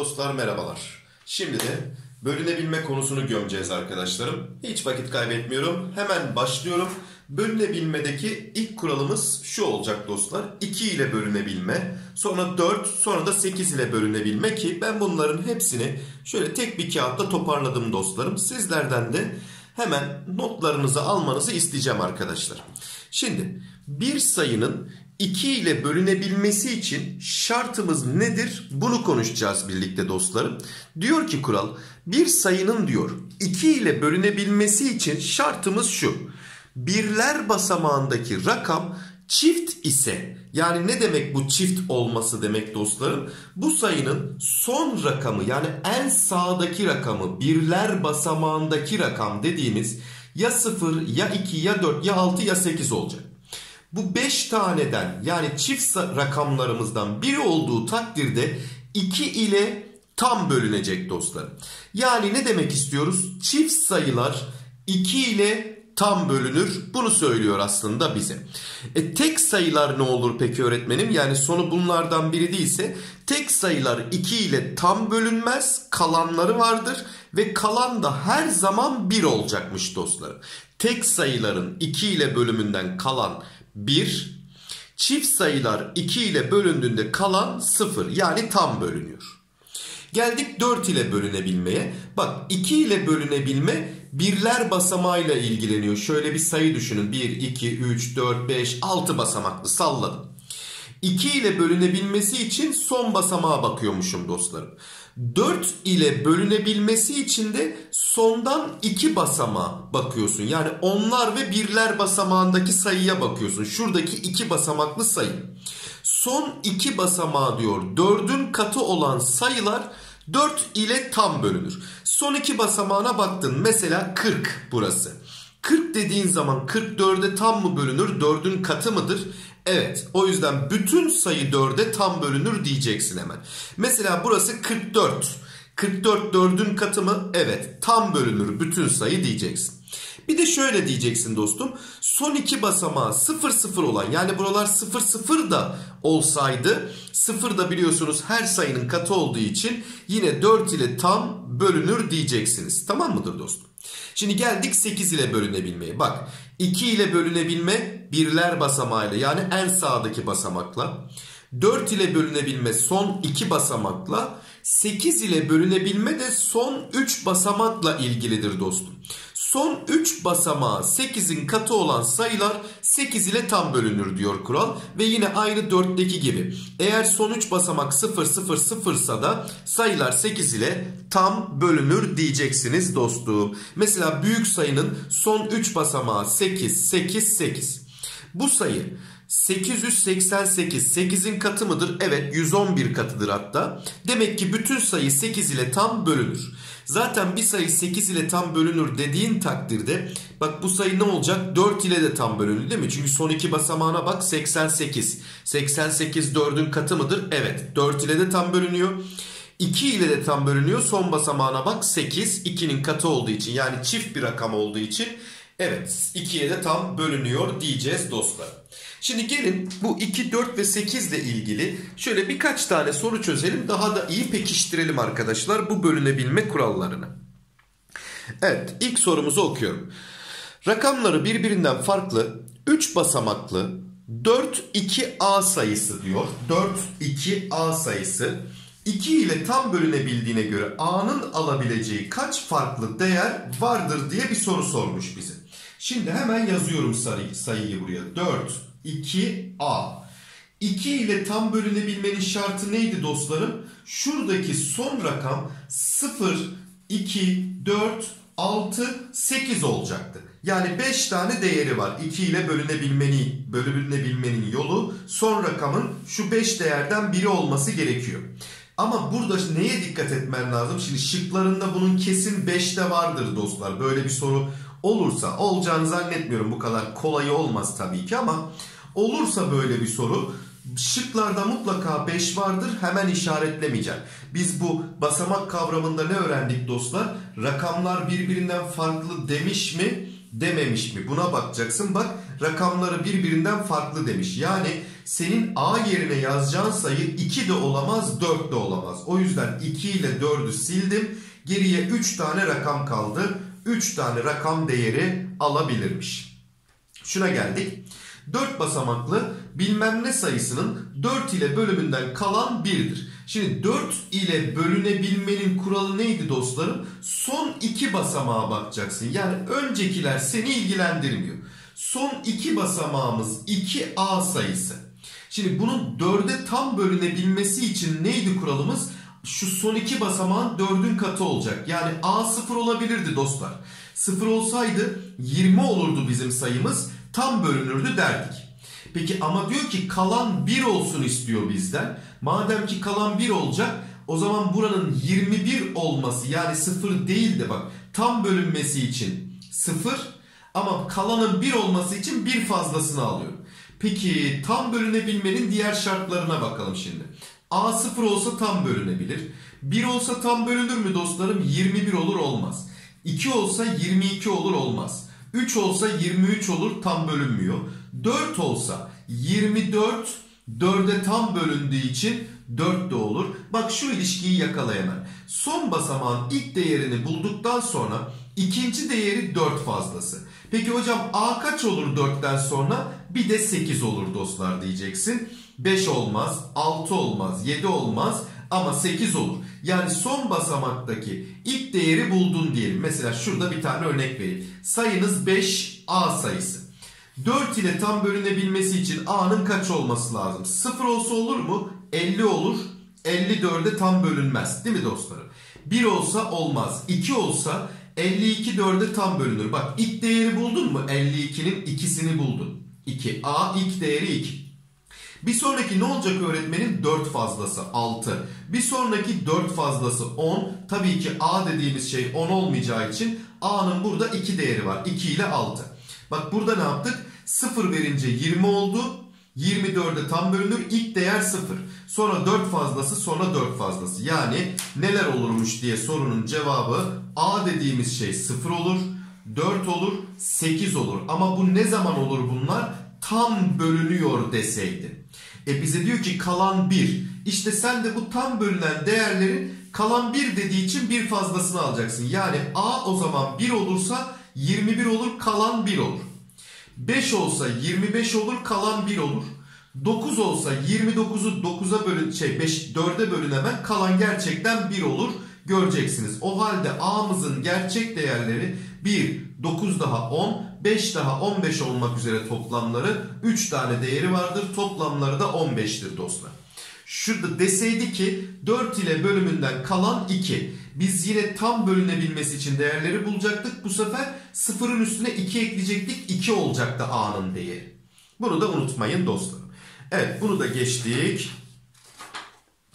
Dostlar merhabalar. Şimdi de bölünebilme konusunu gömeceğiz arkadaşlarım. Hiç vakit kaybetmiyorum. Hemen başlıyorum. Bölünebilmedeki ilk kuralımız şu olacak dostlar. 2 ile bölünebilme, sonra 4, sonra da 8 ile bölünebilme ki ben bunların hepsini şöyle tek bir kağıtta toparladım dostlarım. Sizlerden de hemen notlarınızı almanızı isteyeceğim arkadaşlar. Şimdi bir sayının 2 ile bölünebilmesi için şartımız nedir? Bunu konuşacağız birlikte dostlarım. Diyor ki kural, bir sayının diyor 2 ile bölünebilmesi için şartımız şu. Birler basamağındaki rakam çift ise, yani ne demek bu çift olması demek dostlarım? Bu sayının son rakamı, yani en sağdaki rakamı, birler basamağındaki rakam dediğimiz ya 0 ya 2 ya 4 ya 6 ya 8 olacak. Bu 5 taneden, yani çift rakamlarımızdan biri olduğu takdirde 2 ile tam bölünecek dostlar. Yani ne demek istiyoruz? Çift sayılar 2 ile tam bölünür. Bunu söylüyor aslında bize. Tek sayılar ne olur peki öğretmenim? Yani sonu bunlardan biri değilse tek sayılar 2 ile tam bölünmez. Kalanları vardır ve kalan da her zaman 1 olacakmış dostlar. Tek sayıların 2 ile bölümünden kalan 1, çift sayılar 2 ile bölündüğünde kalan 0, yani tam bölünüyor. Geldik 4 ile bölünebilmeye. Bak 2 ile bölünebilme birler basamağıyla ilgileniyor. Şöyle bir sayı düşünün. 1, 2, 3, 4, 5, 6 basamaklı, salladım. 2 ile bölünebilmesi için son basamağa bakıyormuşum dostlarım. 4 ile bölünebilmesi için de sondan 2 basamağa bakıyorsun. Yani onlar ve birler basamağındaki sayıya bakıyorsun. Şuradaki 2 basamaklı sayı. Son 2 basamağı diyor 4'ün katı olan sayılar 4 ile tam bölünür. Son 2 basamağına baktın. Mesela 40 burası. 40 dediğin zaman 44'e tam mı bölünür? 4'ün katı mıdır? Evet. O yüzden bütün sayı 4'e tam bölünür diyeceksin hemen. Mesela burası 44. 44 4'ün katı mı? Evet. Tam bölünür bütün sayı diyeceksin. Bir de şöyle diyeceksin dostum. Son 2 basamağı 0,0 olan, yani buralar 0,0 da olsaydı, 0 da biliyorsunuz her sayının katı olduğu için yine 4 ile tam bölünür diyeceksiniz. Tamam mıdır dostum? Şimdi geldik 8 ile bölünebilmeye. Bak 2 ile bölünebilme birler basamağıyla, yani en sağdaki basamakla. 4 ile bölünebilme son 2 basamakla. 8 ile bölünebilme de son 3 basamakla ilgilidir dostum. Son 3 basamağı 8'in katı olan sayılar 8 ile tam bölünür diyor kural. Ve yine aynı 4'teki gibi. Eğer son 3 basamak 0, 0, 0 ise da sayılar 8 ile tam bölünür diyeceksiniz dostum. Mesela büyük sayının son 3 basamağı 8, 8, 8. Bu sayı 888, 8'in katı mıdır? Evet, 111 katıdır hatta. Demek ki bütün sayı 8 ile tam bölünür. Zaten bir sayı 8 ile tam bölünür dediğin takdirde bak bu sayı ne olacak? 4 ile de tam bölünür değil mi? Çünkü son 2 basamağına bak 88. 88 4'ün katı mıdır? Evet, 4 ile de tam bölünüyor. 2 ile de tam bölünüyor. Son basamağına bak 8, 2'nin katı olduğu için, yani çift bir rakam olduğu için evet 2'ye de tam bölünüyor diyeceğiz dostlar. Şimdi gelin bu 2, 4 ve 8 ile ilgili şöyle birkaç tane soru çözelim. Daha da iyi pekiştirelim arkadaşlar bu bölünebilme kurallarını. Evet, ilk sorumuzu okuyorum. Rakamları birbirinden farklı 3 basamaklı 4, 2A sayısı diyor. 4, 2A sayısı 2 ile tam bölünebildiğine göre A'nın alabileceği kaç farklı değer vardır diye bir soru sormuş bize. Şimdi hemen yazıyorum sayıyı buraya. 4, 2A. 2 ile tam bölünebilmenin şartı neydi dostlarım? Şuradaki son rakam 0, 2, 4, 6, 8 olacaktı. Yani 5 tane değeri var. 2 ile bölünebilmenin yolu son rakamın şu 5 değerden biri olması gerekiyor. Ama burada neye dikkat etmen lazım? Şimdi şıklarında bunun kesin 5'te vardır dostlar. Böyle bir soru olursa, olacağını zannetmiyorum, bu kadar kolay olmaz tabii ki, ama olursa böyle bir soru şıklarda mutlaka 5 vardır, hemen işaretlemeyeceğim. Biz bu basamak kavramında ne öğrendik dostlar? Rakamlar birbirinden farklı demiş mi? dememiş mi? Buna bakacaksın. Bak, rakamları birbirinden farklı demiş. Yani senin A yerine yazacağın sayı 2 de olamaz, 4 de olamaz. O yüzden 2 ile 4'ü sildim. Geriye 3 tane rakam kaldı. 3 tane rakam değeri alabilirmiş. Şuna geldik. 4 basamaklı bilmem ne sayısının 4 ile bölümünden kalan 1'dir. Şimdi 4 ile bölünebilmenin kuralı neydi dostlarım? Son 2 basamağa bakacaksın. Yani öncekiler seni ilgilendirmiyor. Son 2 basamağımız 2A sayısı. Şimdi bunun 4'e tam bölünebilmesi için neydi kuralımız? Şu son 2 basamağın 4'ün katı olacak. Yani A 0 olabilirdi dostlar. 0 olsaydı 20 olurdu bizim sayımız. Tam bölünürdü derdik. Peki ama diyor ki kalan 1 olsun istiyor bizden. Madem ki kalan 1 olacak, o zaman buranın 21 olması, yani 0 değil de bak, tam bölünmesi için 0 ama kalanın 1 olması için 1 fazlasını alıyorum. Peki tam bölünebilmenin diğer şartlarına bakalım şimdi. A 0 olsa tam bölünebilir. 1 olsa tam bölünür mü dostlarım? 21 olur, olmaz. 2 olsa 22 olur, olmaz. 3 olsa 23 olur, tam bölünmüyor. 4 olsa 24, 4'e tam bölündüğü için 4 de olur. Bak, şu ilişkiyi yakalayamam. Son basamağın ilk değerini bulduktan sonra ikinci değeri 4 fazlası. Peki hocam A kaç olur 4'ten sonra? Bir de 8 olur dostlar diyeceksin. 5 olmaz, 6 olmaz, 7 olmaz ama 8 olur. Yani son basamaktaki ilk değeri buldun diyelim. Mesela şurada bir tane örnek vereyim. Sayınız 5A sayısı. 4 ile tam bölünebilmesi için A'nın kaç olması lazım? 0 olsa olur mu? 50 olur. 54'e tam bölünmez. Değil mi dostlarım? 1 olsa olmaz. 2 olsa 52 4'e tam bölünür. Bak, ilk değeri buldun mu? 52'nin ikisini buldun. 2. A ilk değeri 2. Bir sonraki ne olacak öğretmenim? 4 fazlası 6. Bir sonraki 4 fazlası 10. Tabii ki A dediğimiz şey 10 olmayacağı için A'nın burada 2 değeri var. 2 ile 6. Bak, burada ne yaptık? 0 verince 20 oldu. 24'e tam bölünür. İlk değer 0. Sonra 4 fazlası, sonra 4 fazlası. Yani neler olurmuş diye sorunun cevabı A dediğimiz şey 0 olur, 4 olur, 8 olur. Ama bu ne zaman olur bunlar? Tam bölünüyor deseydi. Bize diyor ki kalan 1. İşte sen de bu tam bölünen değerlerin kalan 1 dediği için bir fazlasını alacaksın. Yani A o zaman 1 olursa 21 olur, kalan 1 olur. 5 olsa 25 olur, kalan 1 olur. 9 olsa 29'u 9'a bölün, 4'e bölünemem, kalan gerçekten 1 olur. Göreceksiniz. O halde A'mızın gerçek değerleri 1, 9 daha 10, 5 daha 15 olmak üzere toplamları 3 tane değeri vardır. Toplamları da 15'tir dostlar. Şurada deseydi ki 4 ile bölümünden kalan 2. Biz yine tam bölünebilmesi için değerleri bulacaktık. Bu sefer 0'ın üstüne 2 ekleyecektik. 2 olacaktı A'nın değeri. Bunu da unutmayın dostlar. Evet, bunu da geçtik.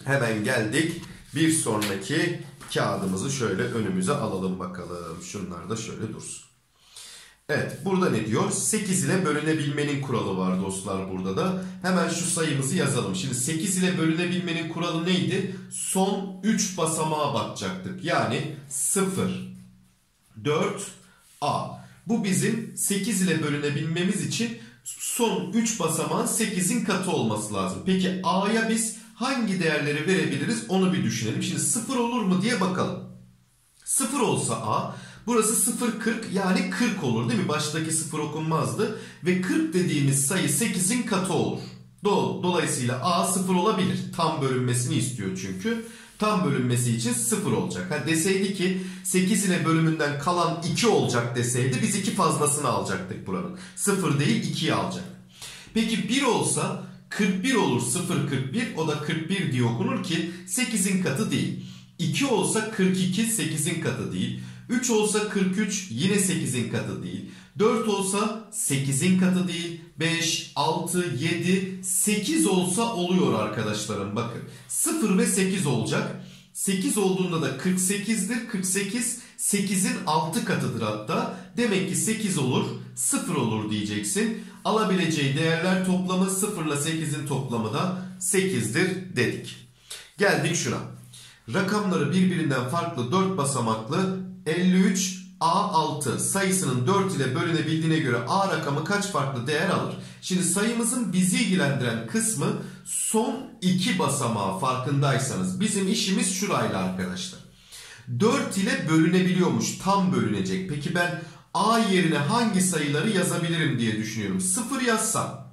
Hemen geldik. Bir sonraki kağıdımızı şöyle önümüze alalım bakalım. Şunlar da şöyle dursun. Evet, burada ne diyor? 8 ile bölünebilmenin kuralı var dostlar burada da. Hemen şu sayımızı yazalım. Şimdi 8 ile bölünebilmenin kuralı neydi? Son 3 basamağa bakacaktık. Yani 0, 4, A. Bu bizim 8 ile bölünebilmemiz için son 3 basamağın 8'in katı olması lazım. Peki A'ya biz hangi değerleri verebiliriz onu bir düşünelim. Şimdi 0 olur mu diye bakalım. 0 olsa A... Burası 0, 40 yani 40 olur değil mi? Baştaki 0 okunmazdı. Ve 40 dediğimiz sayı 8'in katı olur. Dolayısıyla A 0 olabilir. Tam bölünmesini istiyor çünkü. Tam bölünmesi için 0 olacak. Deseydi ki 8 ile bölümünden kalan 2 olacak deseydi biz 2 fazlasını alacaktık buranın. 0 değil 2'yi alacak. Peki 1 olsa 41 olur. 0, 41 o da 41 diye okunur ki 8'in katı değil. 2 olsa 42 8'in katı değil. 3 olsa 43 yine 8'in katı değil. 4 olsa 8'in katı değil. 5, 6, 7, 8 olsa oluyor arkadaşlarım bakın. 0 ve 8 olacak. 8 olduğunda da 48'dir. 48 8'in 6 katıdır hatta. Demek ki 8 olur, 0 olur diyeceksin. Alabileceği değerler toplamı 0 ile 8'in toplamı da 8'dir dedik. Geldik şuna. Rakamları birbirinden farklı 4 basamaklı 53 A6 sayısının 4 ile bölünebildiğine göre A rakamı kaç farklı değer alır? Şimdi sayımızın bizi ilgilendiren kısmı son 2 basamağı, farkındaysanız. Bizim işimiz şurayla arkadaşlar. 4 ile bölünebiliyormuş, tam bölünecek. Peki ben A yerine hangi sayıları yazabilirim diye düşünüyorum. 0 yazsam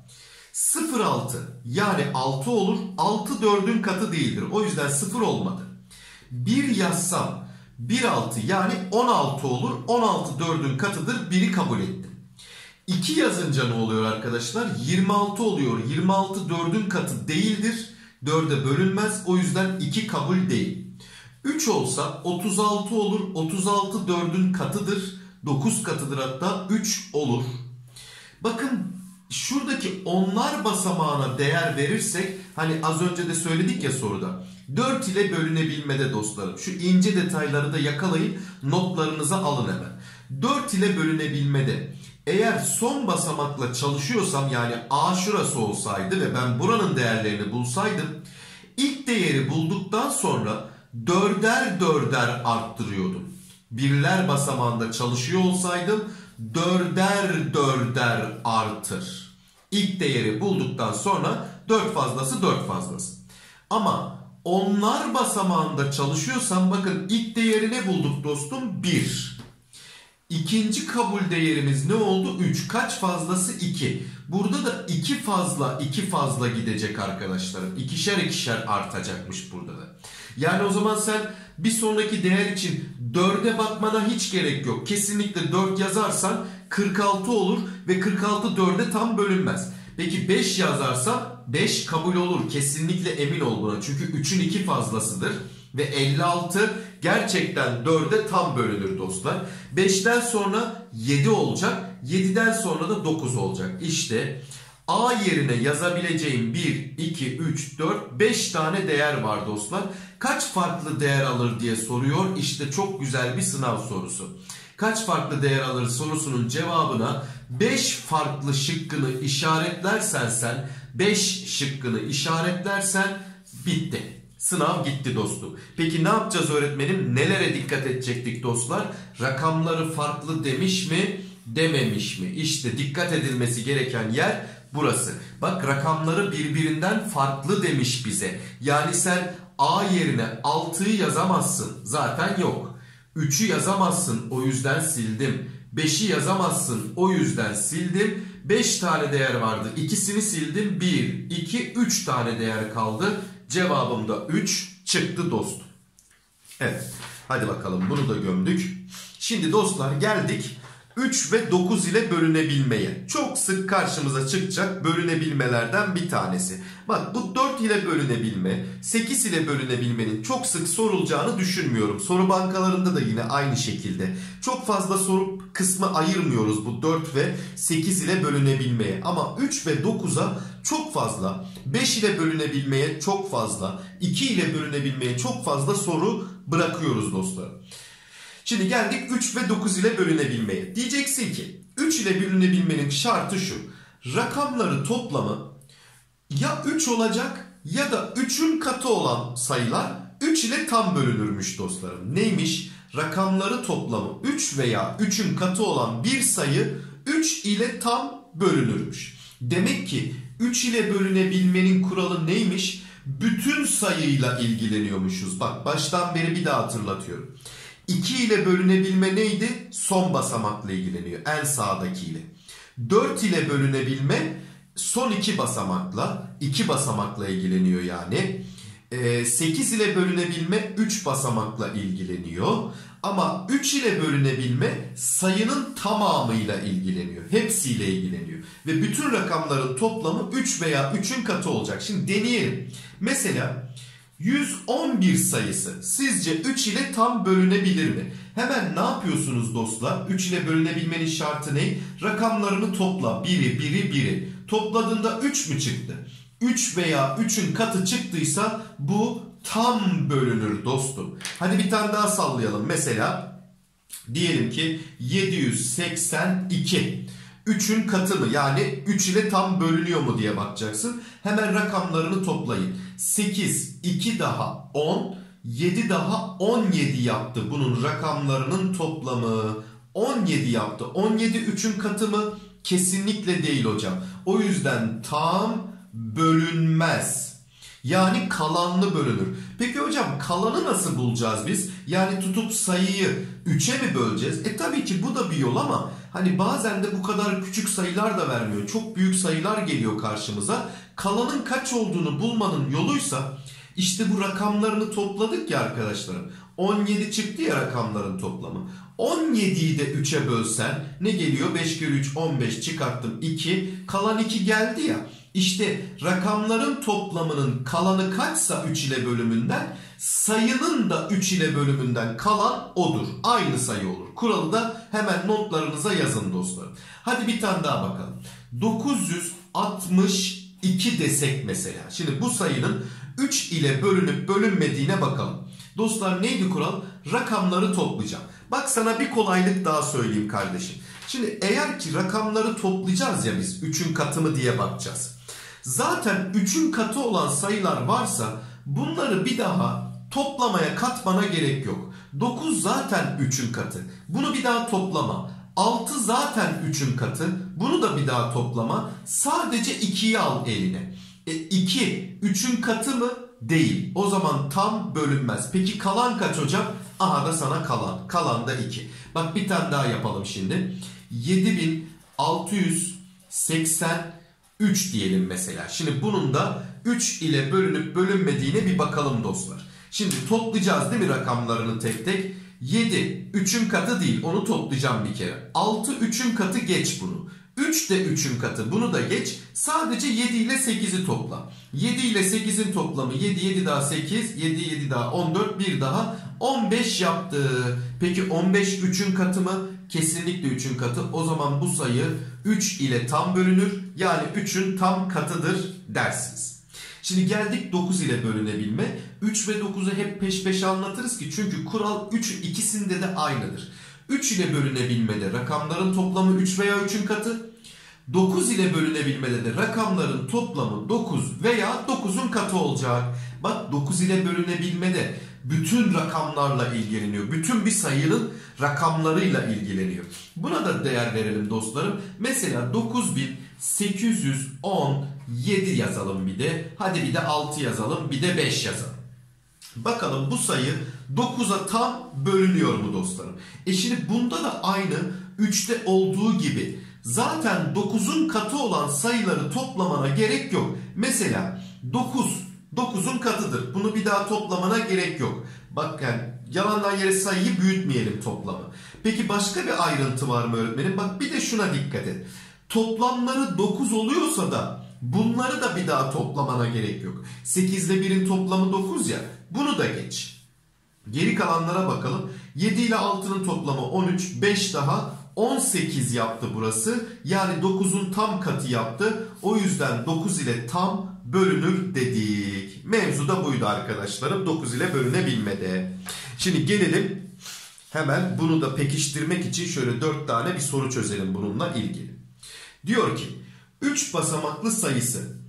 0,6 yani 6 olur. 6 4'ün katı değildir. O yüzden 0 olmadı. 1 yazsam 1,6 yani 16 olur. 16 4'ün katıdır. 1'i kabul ettim. 2 yazınca ne oluyor arkadaşlar? 26 oluyor. 26 4'ün katı değildir. 4'e bölünmez. O yüzden 2 kabul değil. 3 olsa 36 olur. 36 4'ün katıdır. 9 katıdır hatta. 3 olur. Bakın şuradaki onlar basamağına değer verirsek, hani az önce de söyledik ya soruda, 4 ile bölünebilmede dostlarım. Şu ince detayları da yakalayın, notlarınıza alın hemen. 4 ile bölünebilmede eğer son basamakla çalışıyorsam, yani A şurası olsaydı ve ben buranın değerlerini bulsaydım, ilk değeri bulduktan sonra dörder dörder arttırıyordum. Birler basamağında çalışıyor olsaydım dörder dörder artır. İlk değeri bulduktan sonra 4 fazlası 4 fazlası. Ama onlar basamağında çalışıyorsam bakın ilk değeri ne bulduk dostum? 1. İkinci kabul değerimiz ne oldu? 3. Kaç fazlası? 2. Burada da 2 fazla 2 fazla gidecek arkadaşlarım. İkişer ikişer artacakmış burada da. Yani o zaman sen bir sonraki değer için 4'e bakmana hiç gerek yok. Kesinlikle 4 yazarsan 46 olur ve 46 4'e tam bölünmez. Peki 5 yazarsan 5 kabul olur. Kesinlikle emin ol buna. Çünkü 3'ün 2 fazlasıdır. Ve 56 gerçekten 4'e tam bölünür dostlar. 5'ten sonra 7 olacak. 7'den sonra da 9 olacak. İşte A yerine yazabileceğim 1, 2, 3, 4, 5 tane değer var dostlar. Kaç farklı değer alır diye soruyor. İşte çok güzel bir sınav sorusu. Kaç farklı değer alır sorusunun cevabına 5 farklı şıkkını işaretlersen, 5 şıkkını işaretlersen bitti. Sınav gitti dostum. Peki ne yapacağız öğretmenim? Nelere dikkat edecektik dostlar? Rakamları farklı demiş mi, dememiş mi? İşte dikkat edilmesi gereken yer burası. Bak, rakamları birbirinden farklı demiş bize. Yani sen A yerine 6'yı yazamazsın. Zaten yok. 3'ü yazamazsın. O yüzden sildim. 5'i yazamazsın. O yüzden sildim. 5 tane değer vardı. İkisini sildim. 1, 2, 3 tane değer kaldı. Cevabım da 3 çıktı dostum. Evet. Hadi bakalım, bunu da gömdük. Şimdi dostlar geldik 3 ve 9 ile bölünebilmeye. Çok sık karşımıza çıkacak bölünebilmelerden bir tanesi. Bak, bu 4 ile bölünebilme, 8 ile bölünebilmenin çok sık sorulacağını düşünmüyorum. Soru bankalarında da yine aynı şekilde. Çok fazla soru kısmı ayırmıyoruz bu 4 ve 8 ile bölünebilmeye. Ama 3 ve 9'a çok fazla, 5 ile bölünebilmeye çok fazla, 2 ile bölünebilmeye çok fazla soru bırakıyoruz dostlar. Şimdi geldik 3 ve 9 ile bölünebilmeye. Diyeceksin ki 3 ile bölünebilmenin şartı şu: rakamları toplamı ya 3 olacak ya da 3'ün katı olan sayılar 3 ile tam bölünürmüş dostlarım. Neymiş? Rakamları toplamı 3 veya 3'ün katı olan bir sayı 3 ile tam bölünürmüş. Demek ki 3 ile bölünebilmenin kuralı neymiş? Bütün sayıyla ilgileniyormuşuz. Bak, baştan beri bir daha hatırlatıyorum. 2 ile bölünebilme neydi? Son basamakla ilgileniyor. En sağdaki ile. 4 ile bölünebilme son 2 basamakla. 2 basamakla ilgileniyor yani. 8 ile bölünebilme 3 basamakla ilgileniyor. Ama 3 ile bölünebilme sayının tamamıyla ilgileniyor. Hepsiyle ilgileniyor. Ve bütün rakamların toplamı 3 veya 3'ün katı olacak. Şimdi deneyelim. Mesela 111 sayısı sizce 3 ile tam bölünebilir mi? Hemen ne yapıyorsunuz dostlar? 3 ile bölünebilmenin şartı ne? Rakamlarını topla. 1'i, 1'i, 1'i. Topladığında 3 mü çıktı? 3 veya 3'ün katı çıktıysa bu tam bölünür dostum. Hadi bir tane daha sallayalım. Mesela diyelim ki 782. 3'ün katı mı? Yani 3 ile tam bölünüyor mu diye bakacaksın. Hemen rakamlarını toplayın. 8, 2 daha 10, 7 daha 17 yaptı. Bunun rakamlarının toplamı 17 yaptı. 17 3'ün katı mı? Kesinlikle değil hocam. O yüzden tam bölünmez. Yani kalanlı bölünür. Peki hocam kalanı nasıl bulacağız biz? Yani tutup sayıyı 3'e mi böleceğiz? Tabii ki bu da bir yol ama hani bazen de bu kadar küçük sayılar da vermiyor. Çok büyük sayılar geliyor karşımıza. Kalanın kaç olduğunu bulmanın yoluysa işte bu rakamlarını topladık ya arkadaşlarım. 17 çıktı ya rakamların toplamı. 17'yi de 3'e bölsen ne geliyor? 5 kere 3 15 çıkarttım 2. Kalan 2 geldi ya. İşte rakamların toplamının kalanı kaçsa 3 ile bölümünden, sayının da 3 ile bölümünden kalan odur. Aynı sayı olur. Kuralı da hemen notlarınıza yazın dostlarım. Hadi bir tane daha bakalım. 962 desek mesela. Şimdi bu sayının 3 ile bölünüp bölünmediğine bakalım. Dostlar neydi kural? Rakamları toplayacağım. Bak sana bir kolaylık daha söyleyeyim kardeşim. Şimdi eğer ki rakamları toplayacağız ya biz 3'ün katı mı diye bakacağız. Zaten 3'ün katı olan sayılar varsa bunları bir daha toplamaya katmana gerek yok. 9 zaten 3'ün katı. Bunu bir daha toplama. 6 zaten 3'ün katı. Bunu da bir daha toplama. Sadece 2'yi al eline. 2 3'ün katı mı? Değil. O zaman tam bölünmez. Peki kalan kaç hocam? Aha da sana kalan. Kalan da 2. Bak bir tane daha yapalım şimdi. 7683 diyelim mesela. Şimdi bunun da 3 ile bölünüp bölünmediğine bir bakalım dostlar. Şimdi toplayacağız değil mi rakamlarını tek tek? 7 3'ün katı değil. Onu toplayacağım bir kere. 6 3'ün katı, geç bunu. 3 de 3'ün katı, bunu da geç. Sadece 7 ile 8'i topla. 7 ile 8'in toplamı 7, 7 daha 8, 7, 7 daha 14, bir daha 15 yaptı. Peki 15 3'ün katı mı? Kesinlikle 3'ün katı. O zaman bu sayı 3 ile tam bölünür. Yani 3'ün tam katıdır dersiniz. Şimdi geldik 9 ile bölünebilme. 3 ve 9'u hep peş peşe anlatırız ki çünkü kural 3'ün ikisinde de aynıdır. 3 ile bölünebilmede rakamların toplamı 3 veya 3'ün katı. 9 ile bölünebilmede de rakamların toplamı 9 veya 9'un katı olacak. Bak 9 ile bölünebilmede bütün rakamlarla ilgileniyor. Bütün bir sayının rakamlarıyla ilgileniyor. Buna da değer verelim dostlarım. Mesela 9817 yazalım bir de. Hadi bir de 6 yazalım, bir de 5 yazalım. Bakalım bu sayı 9'a tam bölünüyor mu dostlarım? Şimdi bunda da aynı 3'te olduğu gibi zaten 9'un katı olan sayıları toplamana gerek yok. Mesela 9, 9'un katıdır. Bunu bir daha toplamana gerek yok. Bak yani yalandan yere sayıyı büyütmeyelim toplamı. Peki başka bir ayrıntı var mı öğretmenim? Bak bir de şuna dikkat et. Toplamları 9 oluyorsa da bunları da bir daha toplamana gerek yok. 8 ile 1'in toplamı 9 ya. Bunu da geç. Geri kalanlara bakalım. 7 ile 6'nın toplamı 13. 5 daha 18 yaptı burası. Yani 9'un tam katı yaptı. O yüzden 9 ile tam bölünür dedik. Mevzu da buydu arkadaşlarım. 9 ile bölünebilmede. Şimdi gelelim. Hemen bunu da pekiştirmek için şöyle 4 tane bir soru çözelim bununla ilgili. Diyor ki 3 basamaklı sayısı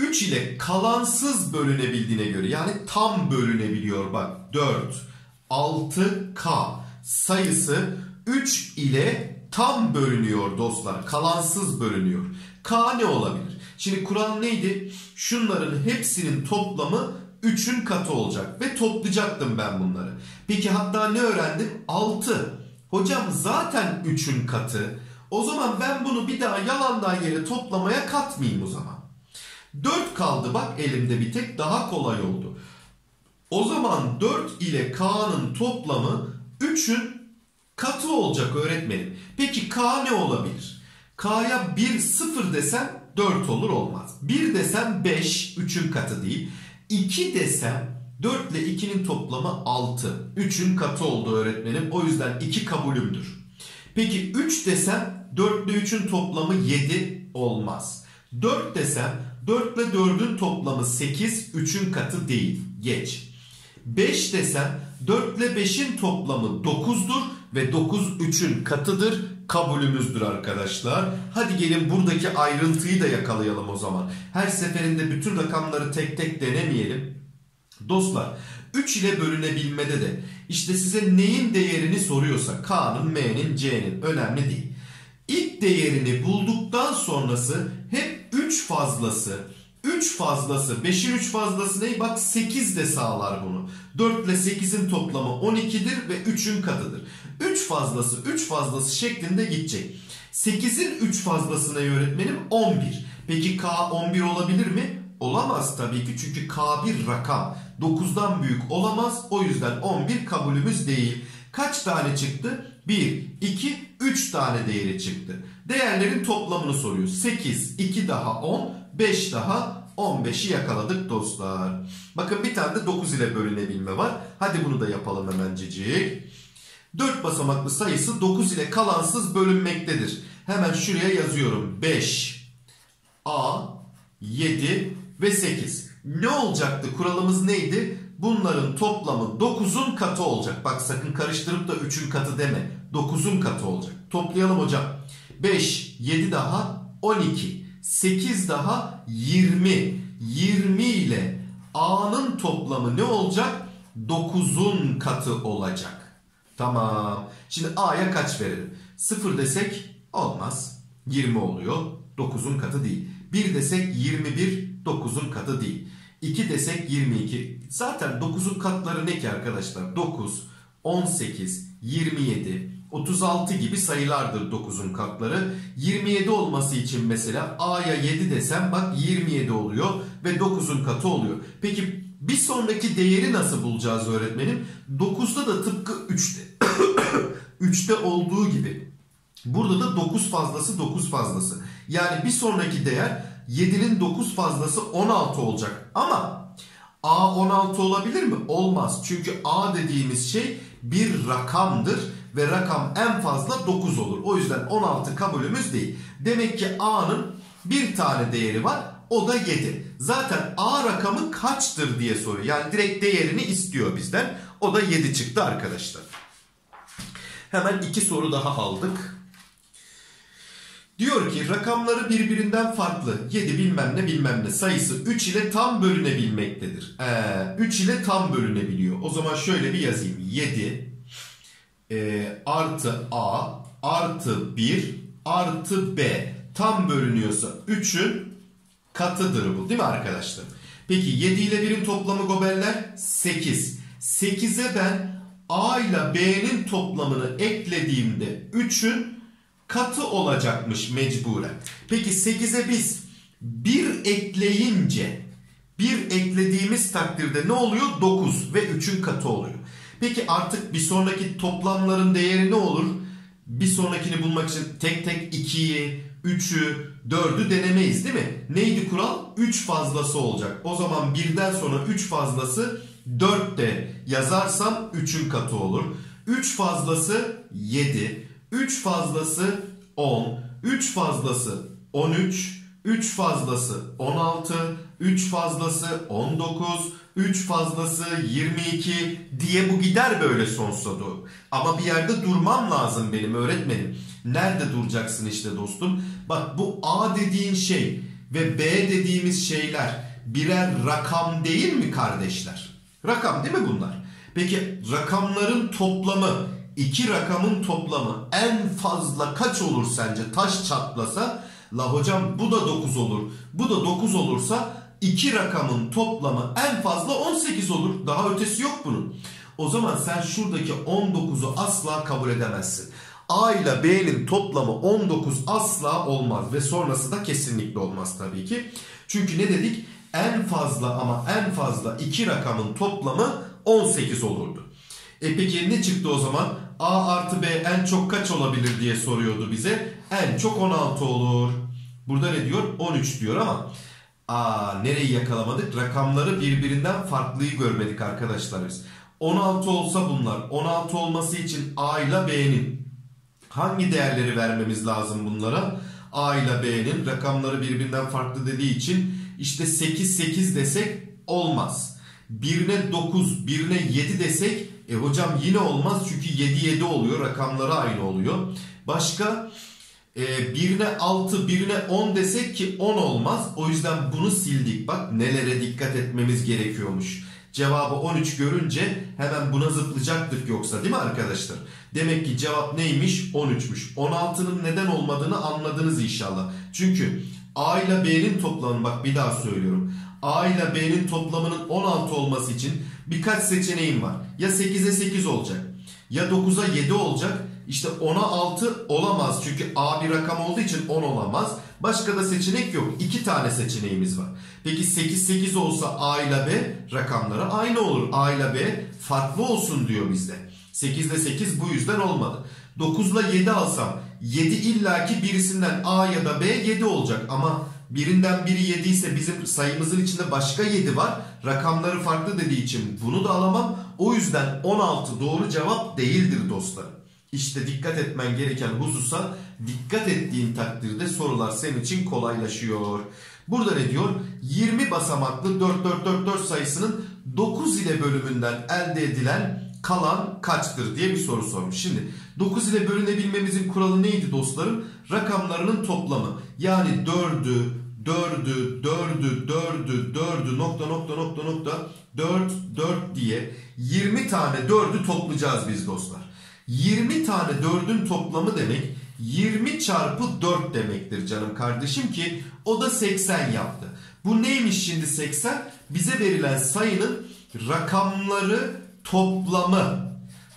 3 ile kalansız bölünebildiğine göre, yani tam bölünebiliyor bak, 4, 6K sayısı 3 ile tam bölünüyor dostlar. Kalansız bölünüyor. K ne olabilir? Şimdi kural neydi? Şunların hepsinin toplamı 3'ün katı olacak ve toplayacaktım ben bunları. Peki hatta ne öğrendim? 6. Hocam zaten 3'ün katı. O zaman ben bunu bir daha yalandan yere toplamaya katmayayım o zaman. 4 kaldı bak elimde, bir tek daha kolay oldu. O zaman 4 ile K'nın toplamı 3'ün katı olacak öğretmenim. Peki K ne olabilir? K'ya 1, 0 desem 4 olur, olmaz. 1 desem 5, 3'ün katı değil. 2 desem 4 ile 2'nin toplamı 6, 3'ün katı oldu öğretmenim. O yüzden 2 kabulümdür. Peki 3 desem 4 ile 3'ün toplamı 7, olmaz. 4 desem 4 ile 4'ün toplamı 8, 3'ün katı değil. Geç. 5 desem 4 ile 5'in toplamı 9'dur ve 9 3'ün katıdır. Kabulümüzdür arkadaşlar. Hadi gelin buradaki ayrıntıyı da yakalayalım o zaman. Her seferinde bütün rakamları tek tek denemeyelim. Dostlar 3 ile bölünebilmede de işte size neyin değerini soruyorsa K'nın, M'nin, C'nin önemli değil. İlk değerini bulduktan sonrası hep 3 fazlası. 3 fazlası, 5'in 3 fazlası ne? Bak 8 de sağlar bunu. 4 ile 8'in toplamı 12'dir ve 3'ün katıdır. 3 fazlası, 3 fazlası şeklinde gidecek. 8'in 3 fazlasına öğretmenim 11. Peki K 11 olabilir mi? Olamaz tabii ki, çünkü K bir rakam. 9'dan büyük olamaz. O yüzden 11 kabulümüz değil. Kaç tane çıktı? 1, 2, 3 tane değeri çıktı. Değerlerin toplamını soruyor. 8, 2 daha 10, 5 daha 15'i yakaladık dostlar. Bakın bir tane de 9 ile bölünebilme var. Hadi bunu da yapalım hemencecik. 4 basamaklı sayısı 9 ile kalansız bölünmektedir. Hemen şuraya yazıyorum. 5, A, 7 ve 8. Ne olacaktı? Kuralımız neydi? Bunların toplamı 9'un katı olacak. Bak sakın karıştırıp da 3'ün katı deme. 9'un katı olacak. Toplayalım hocam. 5, 7 daha 12. 8 daha 20. 20 ile A'nın toplamı ne olacak? 9'un katı olacak. Tamam. Şimdi A'ya kaç verelim? 0 desek olmaz. 20 oluyor. 9'un katı değil. 1 desek 21. 9'un katı değil. 2 desek 22. Zaten 9'un katları ne ki arkadaşlar? 9, 18, 27, 36 gibi sayılardır 9'un katları. 27 olması için mesela A'ya 7 desem bak 27 oluyor ve 9'un katı oluyor. Peki bir sonraki değeri nasıl bulacağız öğretmenim? 9'da da tıpkı 3'te, 3'te olduğu gibi. Burada da 9 fazlası 9 fazlası. Yani bir sonraki değer 7'nin 9 fazlası 16 olacak. Ama A 16 olabilir mi? Olmaz. Çünkü A dediğimiz şey bir rakamdır. Ve rakam en fazla 9 olur. O yüzden 16 kabulümüz değil. Demek ki A'nın bir tane değeri var. O da 7. Zaten A rakamı kaçtır diye soruyor. Yani direkt değerini istiyor bizden. O da 7 çıktı arkadaşlar. Hemen 2 soru daha aldık. Diyor ki rakamları birbirinden farklı 7 bilmem ne bilmem ne sayısı 3 ile tam bölünebilmektedir. 3 ile tam bölünebiliyor. O zaman şöyle bir yazayım. 7 artı A artı 1 artı B tam bölünüyorsa 3'ün katıdır bu, değil mi arkadaşlar? Peki 7 ile 1'in toplamı gobeller 8. 8'e ben A ile B'nin toplamını eklediğimde 3'ün katı olacakmış mecburen. Peki 8'e biz 1 ekleyince, 1 eklediğimiz takdirde ne oluyor? 9 ve 3'ün katı oluyor. Peki artık bir sonraki toplamların değeri ne olur? Bir sonrakini bulmak için tek tek 2'yi, 3'ü, 4'ü denemeyiz değil mi? Neydi kural? 3 fazlası olacak. O zaman 1'den sonra 3 fazlası 4 de yazarsam 3'ün katı olur. 3 fazlası 7. 3 fazlası 10, 3 fazlası 13, 3 fazlası 16, 3 fazlası 19, 3 fazlası 22 diye bu gider böyle sonsuza doğru. Ama bir yerde durmam lazım benim öğretmenim. Nerede duracaksın işte dostum? Bak bu A dediğin şey ve B dediğimiz şeyler birer rakam değil mi kardeşler? Rakam değil mi bunlar? Peki rakamların toplamı... İki rakamın toplamı en fazla kaç olur sence? Taş çatlasa, la hocam bu da 9 olur, bu da 9 olursa iki rakamın toplamı en fazla 18 olur. Daha ötesi yok bunun. O zaman sen şuradaki 19'u asla kabul edemezsin. A ile B'nin toplamı 19 asla olmaz ve sonrası da kesinlikle olmaz tabii ki. Çünkü ne dedik? En fazla ama en fazla iki rakamın toplamı 18 olurdu. Peki ne çıktı o zaman? A artı B en çok kaç olabilir diye soruyordu bize. En çok 16 olur. Burada ne diyor? 13 diyor ama nereyi yakalamadık? Rakamları birbirinden farklıyı görmedik arkadaşlar biz. 16 olsa bunlar. 16 olması için A ile B'nin hangi değerleri vermemiz lazım bunlara? A ile B'nin rakamları birbirinden farklı dediği için işte 8, 8 desek olmaz. 1'ine 9, 1'ine 7 desek hocam yine olmaz çünkü 7 oluyor. Rakamları aynı oluyor. Başka birine 6, birine 10 desek ki 10 olmaz. O yüzden bunu sildik. Bak nelere dikkat etmemiz gerekiyormuş. Cevabı 13 görünce hemen buna zıplayacaktık yoksa, değil mi arkadaşlar? Demek ki cevap neymiş? 13'müş. 16'nın neden olmadığını anladınız inşallah. Çünkü A ile B'nin toplamı, bak bir daha söylüyorum. A ile B'nin toplamının 16 olması için birkaç seçeneğim var. Ya 8'e 8 olacak, ya 9'a 7 olacak. İşte 10'a 6 olamaz çünkü A bir rakam olduğu için 10 olamaz. Başka da seçenek yok. 2 tane seçeneğimiz var. Peki 8 8 olsa A ile B rakamları aynı olur. A ile B farklı olsun diyor bizde. 8 ile 8 bu yüzden olmadı. 9 ile 7 alsam 7 illaki birisinden A ya da B 7 olacak. Ama birinden biri 7 ise bizim sayımızın içinde başka 7 var. Rakamları farklı dediği için bunu da alamam. O yüzden 16 doğru cevap değildir dostlarım. İşte dikkat etmen gereken hususa dikkat ettiğin takdirde sorular senin için kolaylaşıyor. Burada ne diyor? 20 basamaklı 4444 sayısının 9 ile bölümünden elde edilen kalan kaçtır diye bir soru sormuş. Şimdi 9 ile bölünebilmemizin kuralı neydi dostlarım? Rakamlarının toplamı. Yani 4'ü, 4'ü, 4'ü, 4'ü, 4'ü, nokta nokta nokta nokta 4, 4 diye 20 tane 4'ü toplayacağız biz dostlar. 20 tane 4'ün toplamı demek 20 çarpı 4 demektir canım kardeşim ki o da 80 yaptı. Bu neymiş şimdi 80? Bize verilen sayının rakamları toplamı.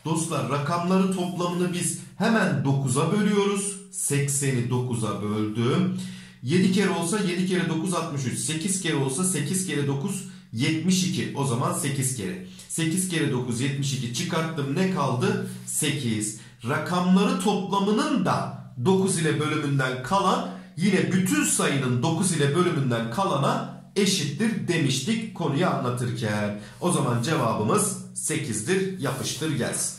Dostlar rakamları toplamını biz hemen 9'a bölüyoruz. 80'i 9'a böldüm. 7 kere olsa 7 kere 9 63. 8 kere olsa 8 kere 9 72. O zaman 8 kere. 8 kere 9 72 çıkarttım. Ne kaldı? 8. Rakamları toplamının da 9 ile bölümünden kalan yine bütün sayının 9 ile bölümünden kalana eşittir demiştik konuyu anlatırken. O zaman cevabımız 8'dir. Yapıştır gelsin.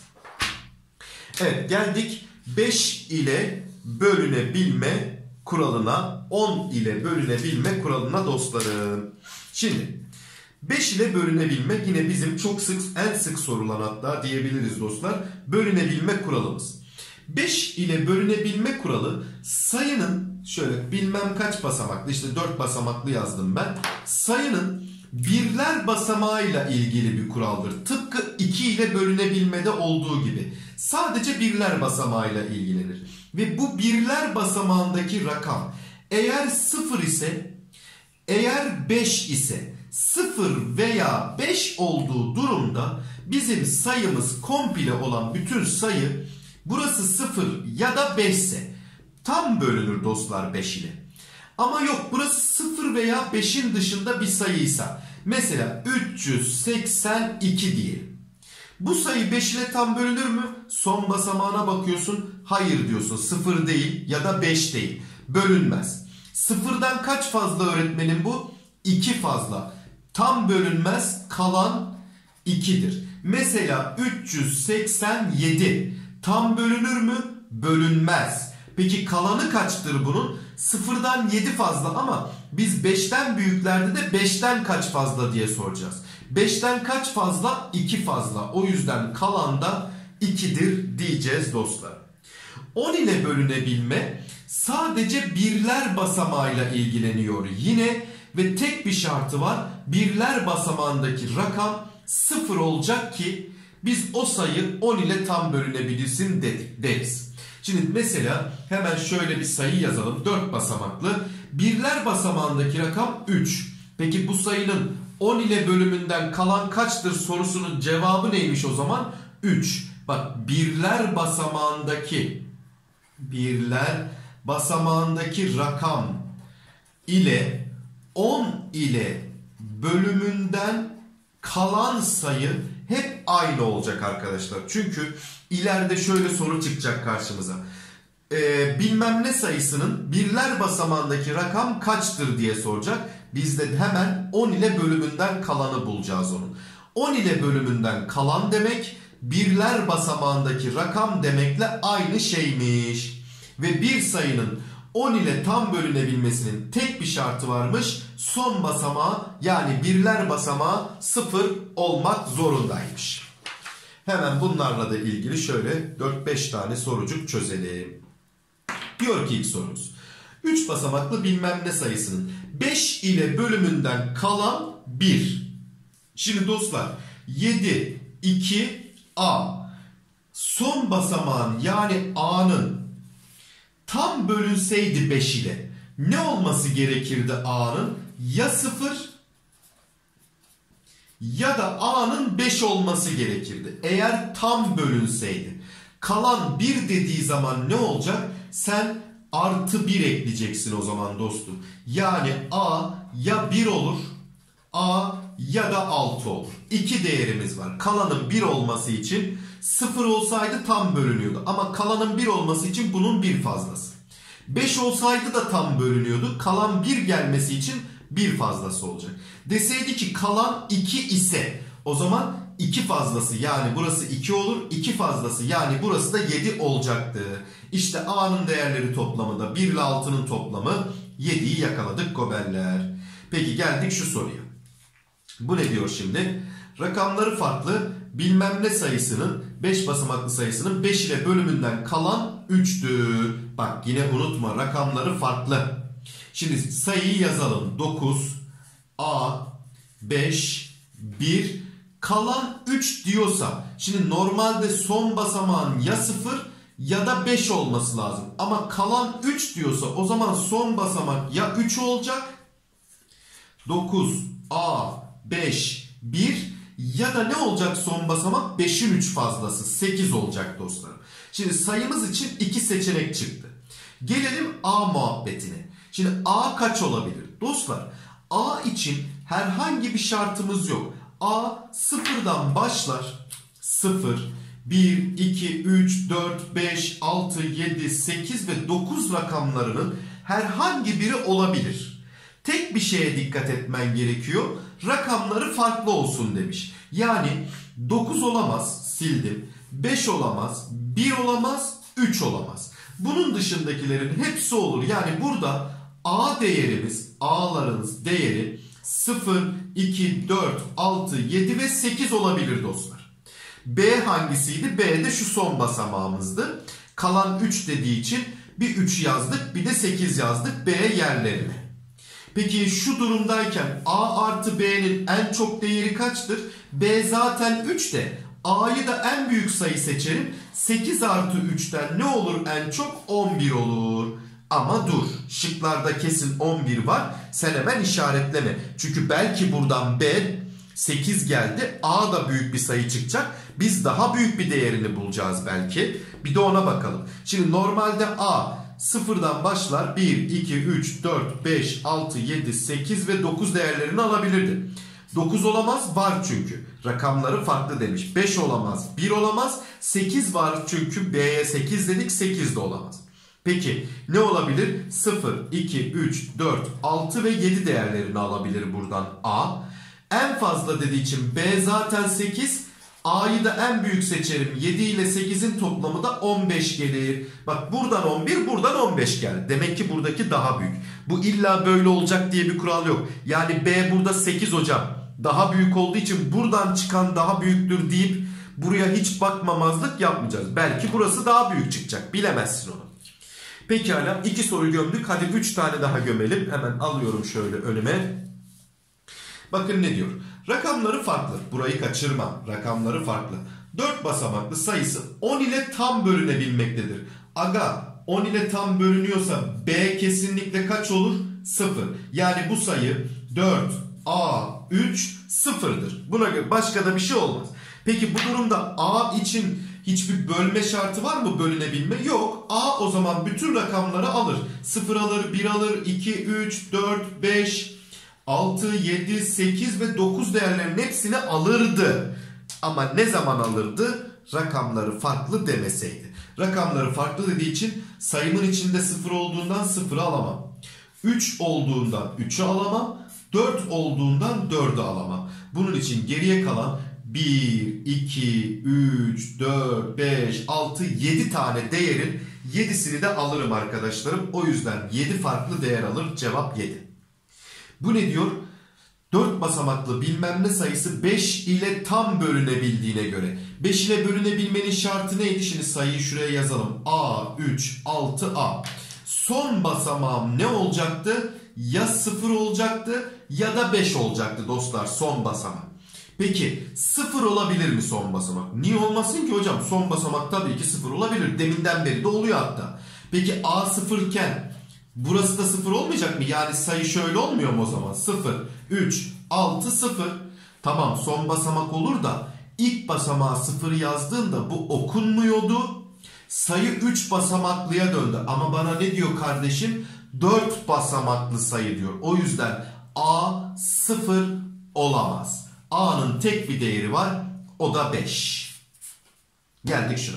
Evet geldik 5 ile bölünebilme kuralına, 10 ile bölünebilme kuralına dostlarım. Şimdi 5 ile bölünebilmek yine bizim çok sık, en sık sorulan hatta diyebiliriz dostlar, bölünebilme kuralımız. 5 ile bölünebilme kuralı sayının şöyle bilmem kaç basamaklı, işte 4 basamaklı yazdım ben. Sayının birler basamağıyla ilgili bir kuraldır. Tıpkı 2 ile bölünebilmede olduğu gibi. Sadece birler basamağıyla ilgilenir. Ve bu birler basamağındaki rakam eğer 0 ise, eğer 5 ise, 0 veya 5 olduğu durumda bizim sayımız komple olan bütün sayı burası 0 ya da 5 ise tam bölünür dostlar 5 ile. Ama yok burası 0 veya 5'in dışında bir sayıysa mesela 382 diyelim. Bu sayı 5 ile tam bölünür mü? Son basamağına bakıyorsun, hayır diyorsun, 0 değil ya da 5 değil, bölünmez. 0'dan kaç fazla öğretmenim bu? 2 fazla. Tam bölünmez, kalan 2'dir. Mesela 387 tam bölünür mü? Bölünmez. Peki kalanı kaçtır bunun? 0'dan 7 fazla ama biz 5'ten büyüklerde de 5'ten kaç fazla diye soracağız. 5'ten kaç fazla? 2 fazla. O yüzden kalan da 2'dir diyeceğiz dostlar. 10 ile bölünebilme sadece birler basamağıyla ilgileniyor yine. Ve tek bir şartı var. Birler basamağındaki rakam 0 olacak ki biz o sayı 10 ile tam bölünebilirsin deriz. Şimdi mesela hemen şöyle bir sayı yazalım. 4 basamaklı. Birler basamağındaki rakam 3. Peki bu sayının 10 ile bölümünden kalan kaçtır sorusunun cevabı neymiş o zaman? 3. Bak birler basamağındaki rakam ile 10 ile bölümünden kalan sayı hep aynı olacak arkadaşlar. Çünkü ileride şöyle soru çıkacak karşımıza. Bilmem ne sayısının birler basamağındaki rakam kaçtır diye soracak. Biz de hemen 10 ile bölümünden kalanı bulacağız onun. 10 ile bölümünden kalan demek birler basamağındaki rakam demekle aynı şeymiş. Ve bir sayının 10 ile tam bölünebilmesinin tek bir şartı varmış. Son basamağı yani birler basamağı 0 olmak zorundaymış. Hemen bunlarla da ilgili şöyle 4-5 tane sorucuk çözelim. Diyor ki ilk sorumuz. 3 basamaklı bilmem ne sayısının 5 ile bölümünden kalan 1. Şimdi dostlar 7, 2, A. Son basamağın yani A'nın tam bölünseydi 5 ile ne olması gerekirdi A'nın? Ya 0 ya da A'nın 5 olması gerekirdi. Eğer tam bölünseydi. Kalan 1 dediği zaman ne olacak? Sen artı 1 ekleyeceksin o zaman dostum. Yani A ya 1 olur, A ya da 6 olur. 2 değerimiz var. Kalanın 1 olması için 0 olsaydı tam bölünüyordu. Ama kalanın 1 olması için bunun 1 fazlası. 5 olsaydı da tam bölünüyordu. Kalan 1 gelmesi için 1 fazlası olacak. Deseydi ki kalan 2 ise o zaman 2 fazlası yani burası 2 olur. 2 fazlası yani burası da 7 olacaktı. İşte A'nın değerleri toplamı da 1 ile 6'nın toplamı 7'yi yakaladık gobeller. Peki geldik şu soruya. Bu ne diyor şimdi? Rakamları farklı bilmem ne sayısının 5 basamaklı sayısının 5 ile bölümünden kalan 3'tür. Bak yine unutma rakamları farklı. Şimdi sayıyı yazalım. 9, A, 5, 1. Kalan 3 diyorsa. Şimdi normalde son basamağın ya 0 ya da 5 olması lazım. Ama kalan 3 diyorsa o zaman son basamak ya 3 olacak. 9, A, 5, 1. Ya da ne olacak son basamak? 5'in 3 fazlası. 8 olacak dostlarım. Şimdi sayımız için 2 seçenek çıktı. Gelelim A muhabbetine. Şimdi A kaç olabilir? Dostlar A için herhangi bir şartımız yok. A sıfırdan başlar. 0, 1, 2, 3, 4, 5, 6, 7, 8 ve 9 rakamlarının herhangi biri olabilir. Tek bir şeye dikkat etmen gerekiyor. Rakamları farklı olsun demiş. Yani 9 olamaz, sildim. 5 olamaz, 1 olamaz, 3 olamaz. Bunun dışındakilerin hepsi olur. Yani burada A değerimiz, A'larınız değeri 0, 2, 4, 6, 7 ve 8 olabilir dostlar. B hangisiydi? B de şu son basamağımızdı. Kalan 3 dediği için bir 3 yazdık, bir de 8 yazdık B yerlerine. Peki şu durumdayken A artı B'nin en çok değeri kaçtır? B zaten 3 de. A'yı da en büyük sayı seçelim. 8 artı 3'ten ne olur en çok? 11 olur. Ama dur. Şıklarda kesin 11 var. Sen hemen işaretleme. Çünkü belki buradan B 8 geldi. A da büyük bir sayı çıkacak. Biz daha büyük bir değerini bulacağız belki. Bir de ona bakalım. Şimdi normalde A sıfırdan başlar. 1, 2, 3, 4, 5, 6, 7, 8 ve 9 değerlerini alabilirdi. 9 olamaz var çünkü. Rakamları farklı demiş. 5 olamaz, 1 olamaz, 8 var çünkü B'ye 8 dedik, 8 de olamaz. Peki ne olabilir? 0, 2, 3, 4, 6 ve 7 değerlerini alabilir buradan A. En fazla dediği için B zaten 8. A'yı da en büyük seçerim. 7 ile 8'in toplamı da 15 gelir. Bak buradan 11, buradan 15 geldi. Demek ki buradaki daha büyük. Bu illa böyle olacak diye bir kural yok. Yani B burada 8 hocam. Daha büyük olduğu için buradan çıkan daha büyüktür deyip buraya hiç bakmamazlık yapmayacağız. Belki burası daha büyük çıkacak. Bilemezsin onu. Pekala 2 soru gömdük. Hadi 3 tane daha gömelim. Hemen alıyorum şöyle önüme. Bakın ne diyor. Rakamları farklı. Burayı kaçırma. Rakamları farklı. 4 basamaklı sayısı 10 ile tam bölünebilmektedir. Aga 10 ile tam bölünüyorsa B kesinlikle kaç olur? 0. Yani bu sayı 4 A 3 0'dır. Buna göre başka da bir şey olmaz. Peki bu durumda A için hiçbir bölme şartı var mı? Bölünebilme? Yok. A o zaman bütün rakamları alır. 0 alır, 1 alır, 2, 3, 4, 5, 6, 7, 8 ve 9 değerlerinin hepsini alırdı. Ama ne zaman alırdı? Rakamları farklı demeseydi. Rakamları farklı dediği için sayımın içinde 0 olduğundan 0'ı alamam. 3 olduğundan 3'ü alamam. 4 olduğundan 4'ü alamam. Bunun için geriye kalan 1, 2, 3, 4, 5, 6, 7 tane değerin 7'sini de alırım arkadaşlarım. O yüzden 7 farklı değer alır. Cevap 7. Bu ne diyor? 4 basamaklı bilmem ne sayısı 5 ile tam bölünebildiğine göre. 5 ile bölünebilmenin şartı neydi? Şimdi sayıyı şuraya yazalım. A, 3, 6, A. Son basamağım ne olacaktı? Ya 0 olacaktı ya da 5 olacaktı dostlar son basamak. Peki 0 olabilir mi son basamak? Niye olmasın ki hocam? Son basamak tabii ki 0 olabilir. Deminden beri de oluyor hatta. Peki A 0 iken burası da 0 olmayacak mı? Yani sayı şöyle olmuyor mu o zaman? 0, 3, 6, 0. Tamam, son basamak olur da ilk basamağa 0 yazdığında bu okunmuyordu. Sayı 3 basamaklıya döndü. Ama bana ne diyor kardeşim? 4 basamaklı sayı diyor. O yüzden A 0 olamaz. A'nın tek bir değeri var. O da 5. Geldik şuna.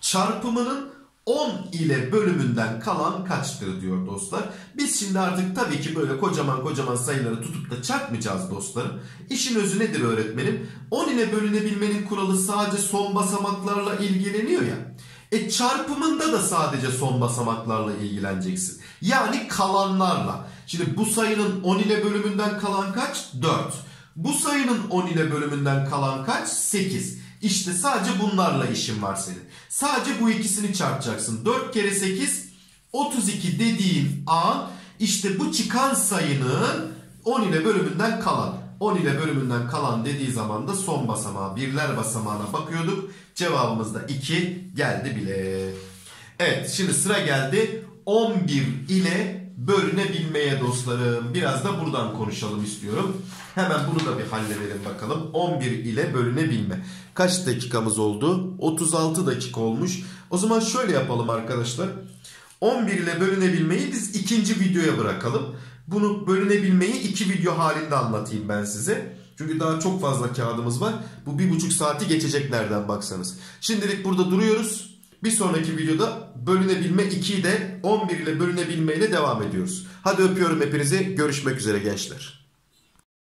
Çarpımının 10 ile bölümünden kalan kaçtır diyor dostlar. Biz şimdi artık tabii ki böyle kocaman kocaman sayıları tutup da çarpmayacağız dostlarım. İşin özü nedir öğretmenim? 10 ile bölünebilmenin kuralı sadece son basamaklarla ilgileniyor ya. Çarpımında da sadece son basamaklarla ilgileneceksin. Yani kalanlarla. Şimdi bu sayının 10 ile bölümünden kalan kaç? 4. Bu sayının 10 ile bölümünden kalan kaç? 8. İşte sadece bunlarla işin var senin. Sadece bu ikisini çarpacaksın. 4 kere 8, 32 dediğin an işte bu çıkan sayının 10 ile bölümünden kalan. 10 ile bölümünden kalan dediği zaman da son basamağa, birler basamağına bakıyorduk. Cevabımız da 2 geldi bile. Evet, şimdi sıra geldi 11 ile bölünebilmeye dostlarım. Biraz da buradan konuşalım istiyorum. Hemen bunu da bir halledelim bakalım. 11 ile bölünebilme. Kaç dakikamız oldu? 36 dakika olmuş. O zaman şöyle yapalım arkadaşlar. 11 ile bölünebilmeyi biz ikinci videoya bırakalım. Bunu bölünebilmeyi 2 video halinde anlatayım ben size. Çünkü daha çok fazla kağıdımız var. Bu 1,5 saati geçecek nereden baksanız. Şimdilik burada duruyoruz. Bir sonraki videoda bölünebilme 2'yi de 11 ile bölünebilmeyle devam ediyoruz. Hadi öpüyorum hepinizi. Görüşmek üzere gençler.